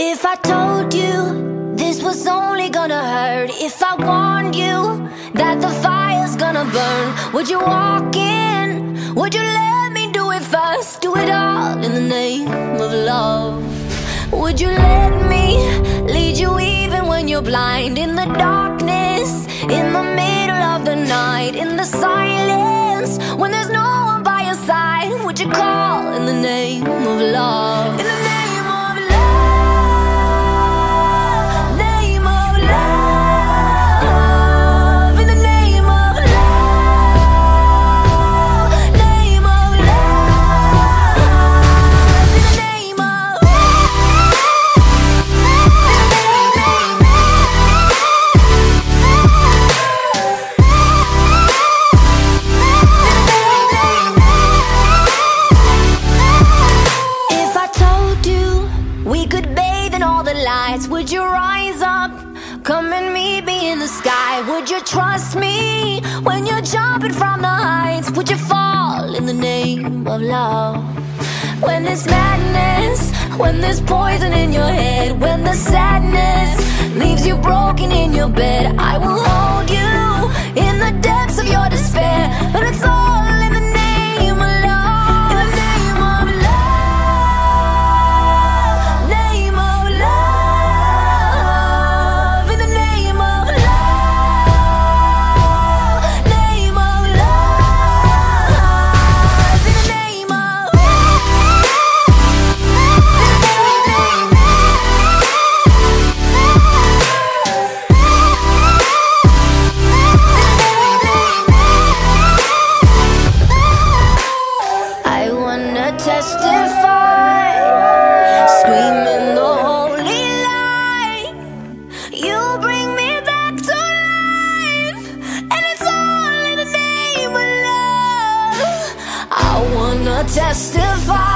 If I told you this was only gonna hurt, if I warned you that the fire's gonna burn, would you walk in? Would you let me do it first? Do it all in the name of love. Would you let me lead you even when you're blind? In the darkness, in the middle of the night, in the silence, when there's no one by your side, would you call in the name of love? In the name trust me when you're jumping from the heights. Would you fall in the name of love? When there's madness, when there's poison in your head, when the sadness leaves you broken in your bed, I will hold you in the depths of your despair. But it's all in the name of love. Testify.